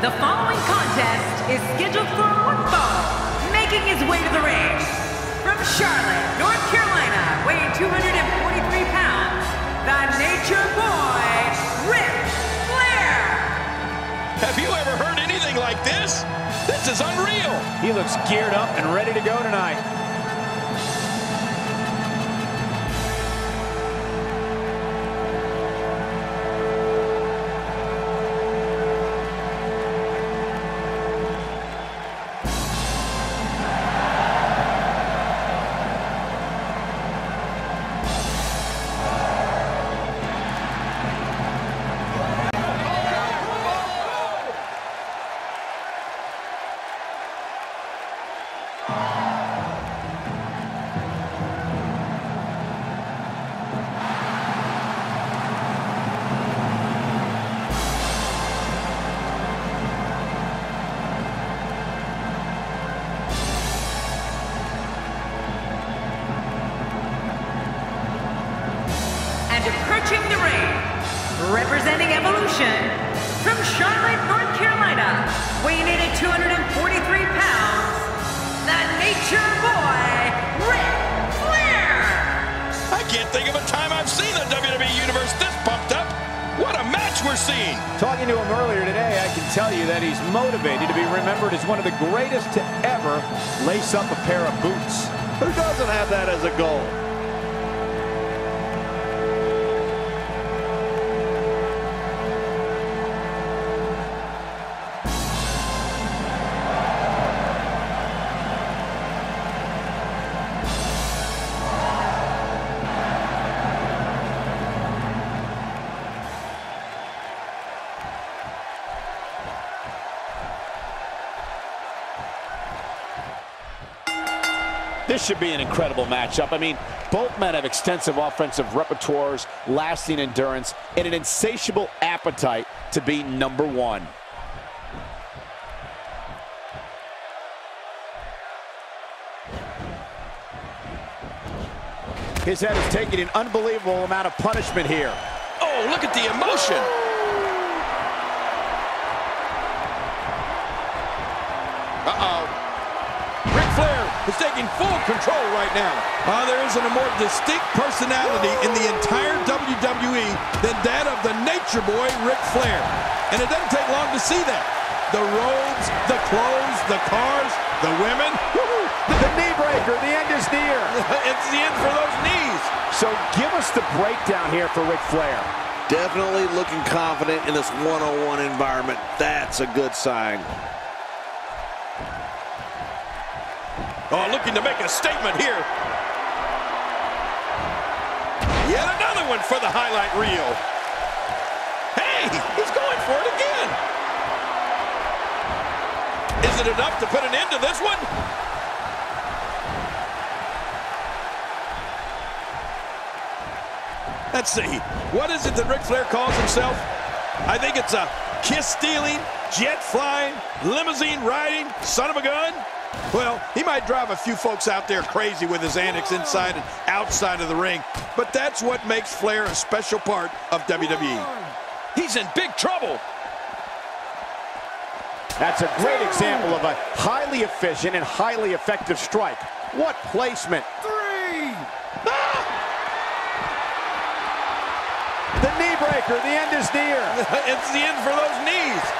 The following contest is scheduled for one fall, making his way to the ring. From Charlotte, North Carolina, weighing 243 pounds, the Nature Boy, Ric Flair. Have you ever heard anything like this? This is unreal. He looks geared up and ready to go tonight. Approaching the ring, representing Evolution, from Charlotte, North Carolina, weighing in at 243 pounds, the Nature Boy, Ric Flair. I can't think of a time I've seen the WWE Universe this pumped up. What a match we're seeing. Talking to him earlier today, I can tell you that he's motivated to be remembered as one of the greatest to ever lace up a pair of boots. Who doesn't have that as a goal? This should be an incredible matchup. I mean, both men have extensive offensive repertoires, lasting endurance, and an insatiable appetite to be number one. His head is taking an unbelievable amount of punishment here. Oh, look at the emotion. Is taking full control right now. There isn't a more distinct personality in the entire WWE than that of the Nature Boy, Ric Flair. And it doesn't take long to see that. The robes, the clothes, the cars, the women. The knee breaker, the end is near. It's the end for those knees. So give us the breakdown here for Ric Flair. Definitely looking confident in this one-on-one environment. That's a good sign. Oh, looking to make a statement here. Yet another one for the highlight reel. Hey, he's going for it again. Is it enough to put an end to this one? Let's see. What is it that Ric Flair calls himself? I think it's a kiss-stealing, jet-flying, limousine-riding, son of a gun. Well, he might drive a few folks out there crazy with his antics inside and outside of the ring, but that's what makes Flair a special part of WWE. He's in big trouble. That's a great example of a highly efficient and highly effective strike. What placement. Three. Ah! The knee breaker, the end is near. It's the end for those knees.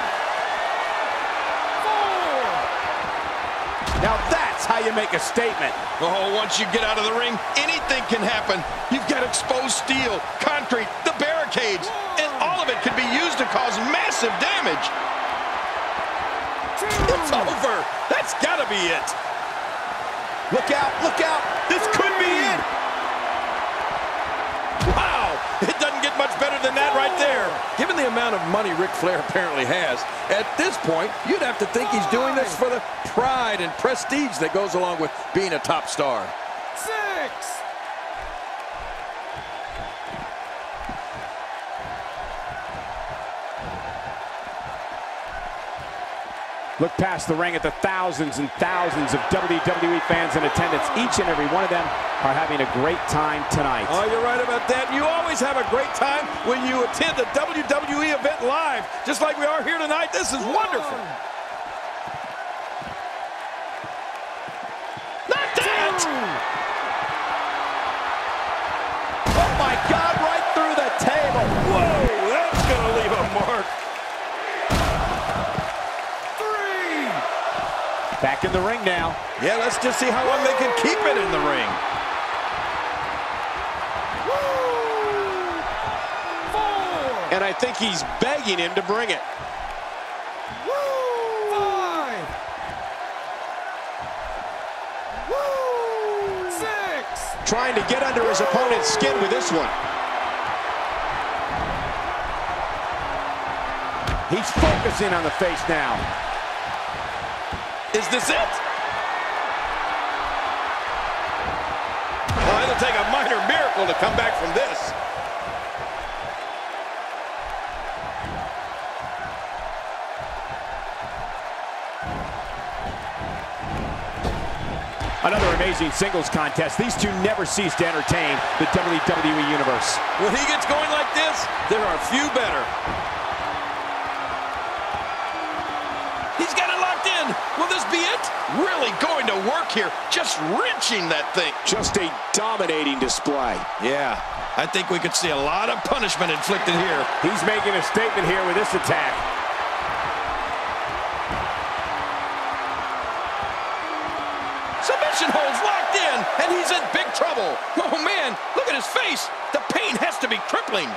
Now that's how you make a statement. Oh, once you get out of the ring, anything can happen. You've got exposed steel, concrete, the barricades, and all of it can be used to cause massive damage. It's over. That's gotta be it. Look out, look out. This could be it. Wow, it doesn't get much better than that right there. Given the amount of money Ric Flair apparently has, at this point, you'd have to think he's doing this for the pride and prestige that goes along with being a top star. Six. Look past the ring at the thousands and thousands of WWE fans in attendance. Each and every one of them are having a great time tonight. Oh, you're right about that. You always have a great time when you attend the WWE event live, just like we are here tonight. This is wonderful. Not that! Oh, my God, right through the table. Whoa, that's going to leave a mark. Back in the ring now. Yeah, let's just see how long they can keep it in the ring. And I think he's begging him to bring it. Six. Trying to get under his opponent's skin with this one. He's focusing on the face now. Is this it? Well, it'll take a minor miracle to come back from this. Another amazing singles contest. These two never cease to entertain the WWE Universe. When he gets going like this, there are few better. Will this be it? Really going to work here. Just wrenching that thing. Just a dominating display. Yeah, I think we could see a lot of punishment inflicted here. He's making a statement here with this attack. Submission holds locked in, and he's in big trouble. Oh, man, look at his face. The pain has to be crippling.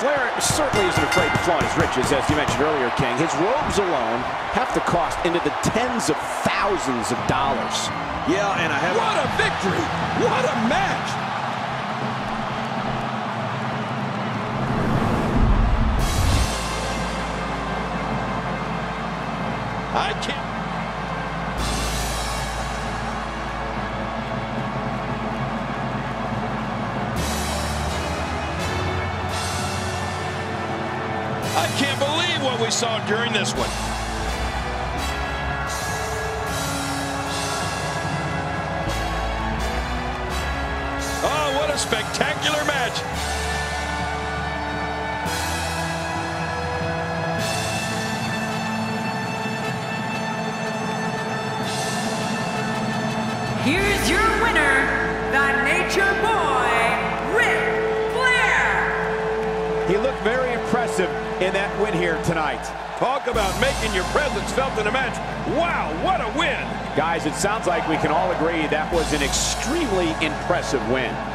Flair certainly isn't afraid to flaunt his riches, as you mentioned earlier, King. His robes alone have to cost into the tens of thousands of dollars. Yeah, and I have... What a victory! What a match! I can't believe what we saw during this one. Oh, what a spectacular match. Here's your winner, the Nature Boy, Ric Flair. He looked very impressive in that win here tonight. Talk about making your presence felt in a match. Wow, what a win. Guys, it sounds like we can all agree that was an extremely impressive win.